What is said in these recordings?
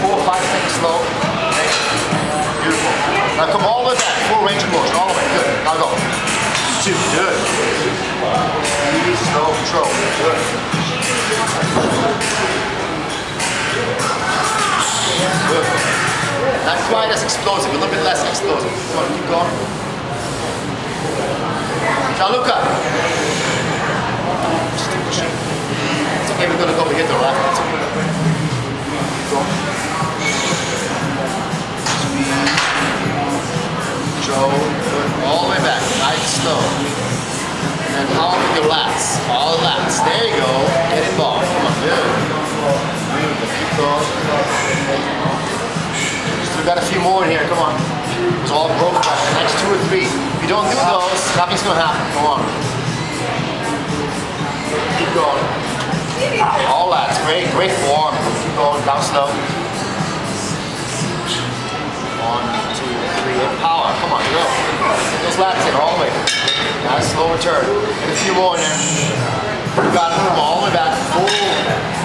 4 or 5 seconds slow. Okay. Beautiful. Now come all the way back, full range of motion, all the way. Good. Now go. Two. Good. Slow control. Good. Good. Not quite as explosive, a little bit less explosive. Come on, keep going. Now look up. Just keep pushing. It's okay, we're gonna go over here to the left. It's okay. Go. Joe, all the way back, nice slow. And how with your lats, all the lats. There you go, get involved. Come on, good. Keep going. Still got a few more in here, come on. It's all broke back, the next 2 or 3. If you don't do those, nothing's gonna happen, come on. Keep going. All that, great, great form. Keep going, down slow. 1, 2, 3, and power. Come on, go. Get those lats in all the way. Nice slow return. And a few more in there. You got it, come on, all the way back. Pull,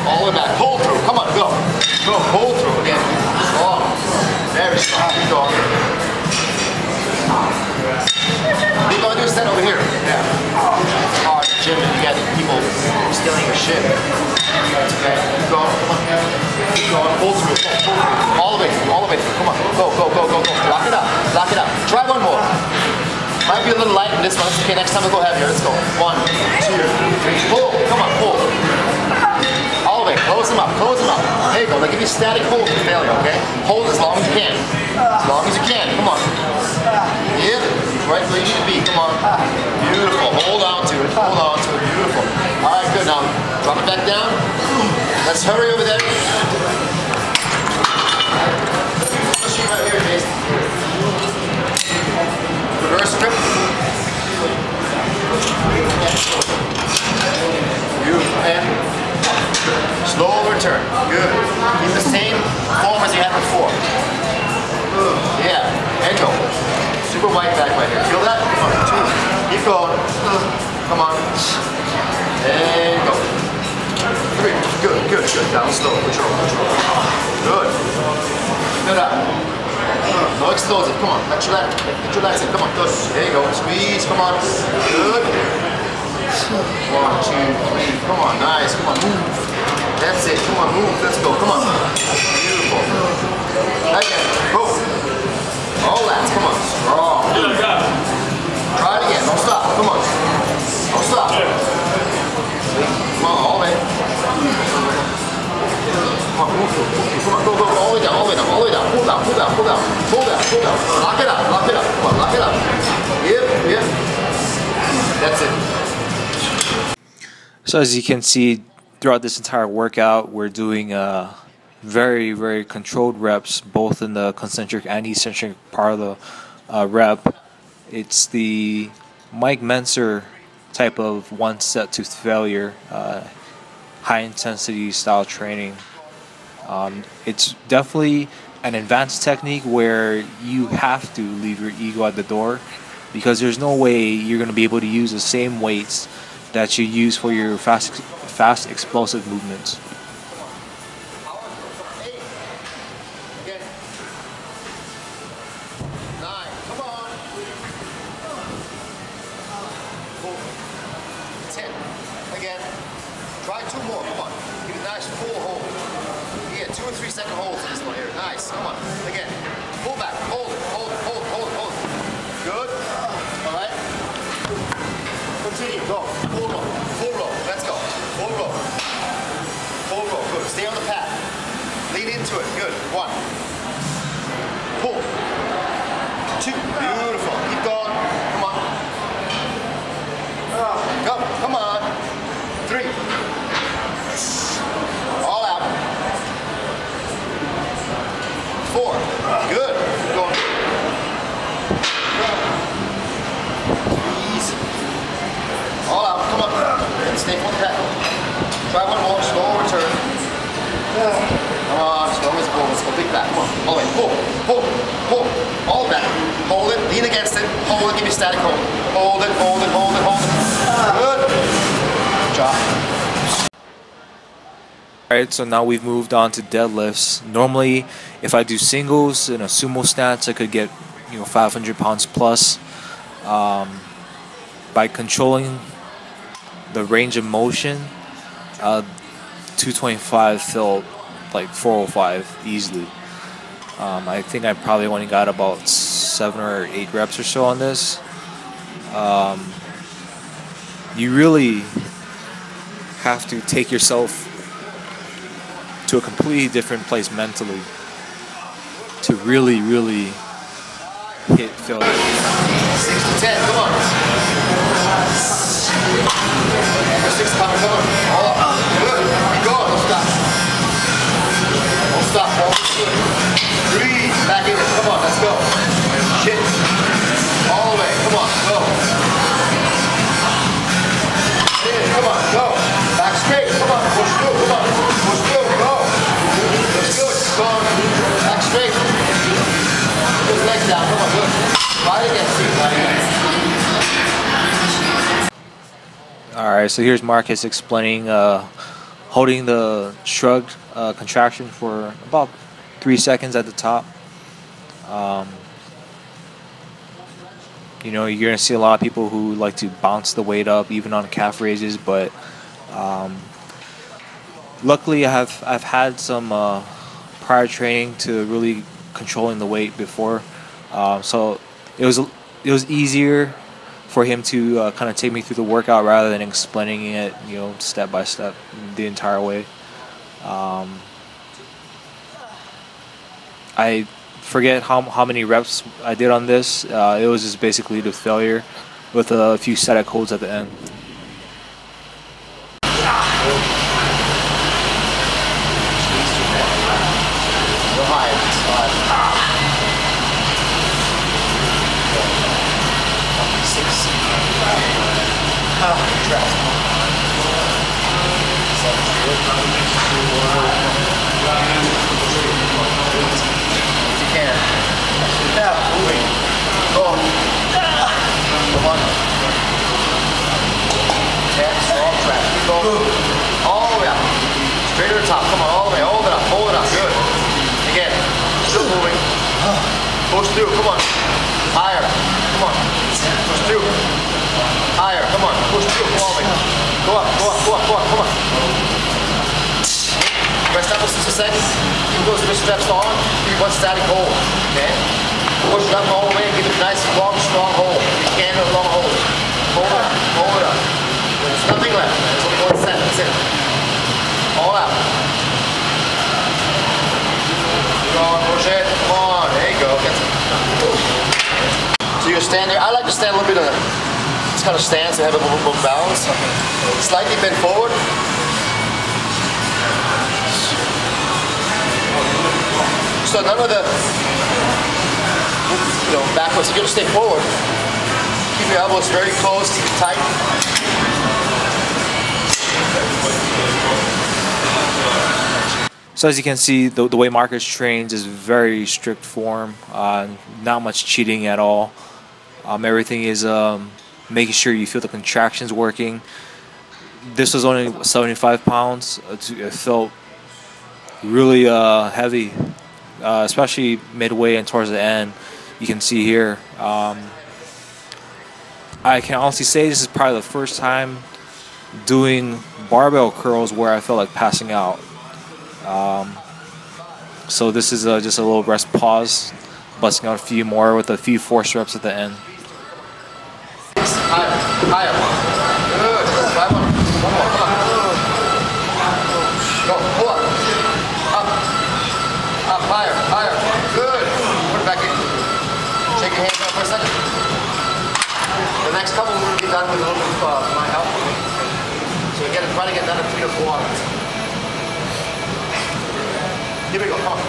all the way back. Pull through. Come on, go. Go, pull through again. Strong. Very strong. Keep going. We're going to do a set over here. Yeah. Gym and you got people stealing your shit. That's okay. Keep going, come on. Keep going, pull through, pull through. All the way through, all the way through. Come on, go, go, go, go, go. Lock it up, lock it up. Try one more. Might be a little light in this one. It's okay, next time we'll go heavier. Let's go. 1, 2, 3, pull. Come on, pull. All the way, close them up, close them up. There you go, they give you static hold for failure, okay? Hold as long as you can. As long as you can, come on. Yep, right where you should be, come on. Beautiful, hold on. Hold on to it, beautiful. Alright, good. Now drop it back down. Let's hurry over there. Push it right here, Jason. Reverse grip. Beautiful. And slow return. Good. Keep the same form as you had before. Yeah. And go. Super wide back right here. Feel that? Come on. Two. Keep going. Come on. And go. 3. Good, good, good. Down slow. Control, control. Good. Keep it up. No explosive. Come on. Let your legs in. Come on. Good. There you go. Squeeze. Come on. Good. 1, 2, 3. Come on. Nice. Come on. Move. That's it. Come on. Move. Let's go. Come on. Beautiful. Again. Go. All that. Come on. Strong. Try it again. Don't stop. Come on. Don't stop. Come on, all the way. Come on, move, move, move. Come on, go, go, go, all the way down, all the way down, all the way down. Pull down, pull down, pull down, pull down, pull down. Lock it up, lock it up. Come on, lock it up. Yep, yep. That's it. So as you can see, throughout this entire workout, we're doing very, very controlled reps, both in the concentric and eccentric part of the rep. It's the Mike Mentzer type of one set to failure, high intensity style training. It's definitely an advanced technique where you have to leave your ego at the door, because there's no way you're going to be able to use the same weights that you use for your fast explosive movements. Alright, so now we've moved on to deadlifts. Normally, if I do singles and a sumo snatch, I could get 500 pounds plus. By controlling the range of motion, 225 felt like 405 easily. I think I probably only got about 7 or 8 reps or so on this. You really have to take yourself to a completely different place mentally to really, really hit failure. 6 to 10, come on. 6 pounds, come on. Good. Go on, don't stop. Don't stop, breathe, back in it, come on, let's go. Shit. All the way, come on, go. Yeah, come on, go. Back straight, come on, push through, come on. Push through. Back straight. Put the legs down. Come on, good. Body again, body again. Alright, so here's Markus explaining holding the shrug contraction for about 3 seconds at the top. You're going to see a lot of people who like to bounce the weight up, even on calf raises, but luckily I've had some prior training to really controlling the weight before, so it was easier for him to kind of take me through the workout rather than explaining it, step by step the entire way. I forget how many reps I did on this. It was just basically the failure with a few static holds at the end. Push through, come on. Higher, come on. Push through. Higher, come on. Push through, come on. Go up, go up, go up, go up, come on. Rest up for 6 seconds. Keep those wrist straps on. Give one static hold, okay? Push it up all the way. Give it a nice, long, strong hold. You can do a long hold. Hold it up. There's nothing left. There's only 1 set, that's it. All out. Go on, push it. Come on. So you stand there. I like to stand a little bit on this kind of stance and have a little bit of balance. Slightly bend forward. So none of the backwards. You're gonna stay forward. Keep your elbows very close, keep it tight. So as you can see, the way Markus trains is very strict form, not much cheating at all. Everything is making sure you feel the contractions working. This was only 75 pounds. It felt really heavy, especially midway and towards the end. You can see here. I can honestly say this is probably the first time doing barbell curls where I felt like passing out. So this is just a little rest pause, busting out a few more with a few force reps at the end. Higher, higher. Good. Five more. One more. Come on. Go. Pull up. Up. Up. Higher. Higher. Good. Put it back in. Shake your hands out for a second. The next couple we're going to get done with a little bit of my help. So again, try to get done in 3 or 4 hours. Here we go, come on.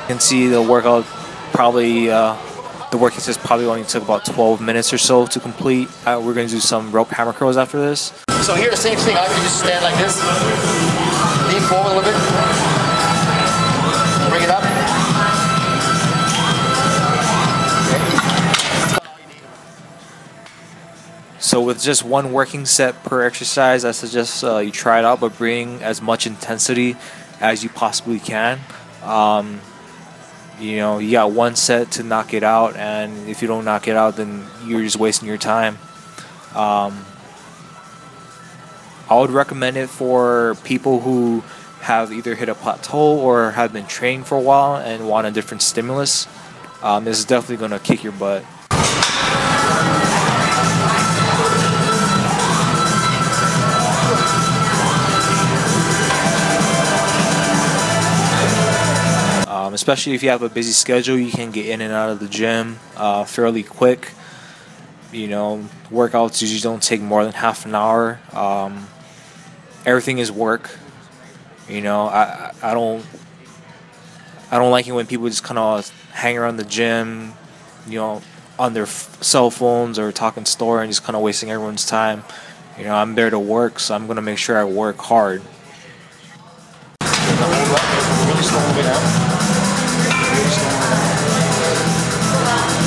You can see the workout probably The workouts is probably only took about 12 minutes or so to complete. We're going to do some rope hammer curls after this. So here, the same thing. I can just stand like this, lean forward a little bit, bring it up. So with just one working set per exercise, I suggest you try it out, but bring as much intensity as you possibly can. You know, you got one set to knock it out, and if you don't knock it out, then you're just wasting your time. I would recommend it for people who have either hit a plateau or have been training for a while and want a different stimulus. This is definitely going to kick your butt. Especially if you have a busy schedule, you can get in and out of the gym fairly quick. You know, workouts usually don't take more than half an hour. Everything is work. You know, I don't like it when people just kind of hang around the gym, you know, on their cell phones or talking store and just kind of wasting everyone's time. You know, I'm there to work, so I'm gonna make sure I work hard.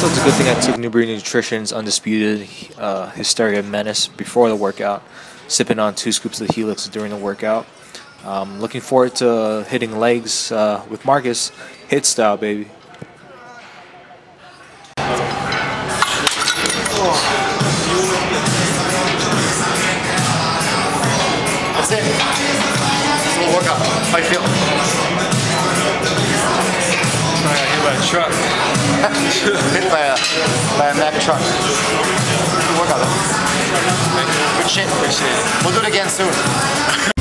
So it's a good thing I took NuBreed Nutrition's Undisputed Hysteria Menace before the workout, sipping on 2 scoops of Helix during the workout. Looking forward to hitting legs with Markus. Hit style, baby. That's it. It's a little workout. How you feel? Truck. Hit by a Mack truck. Good workout. Good shit. We'll do it again soon.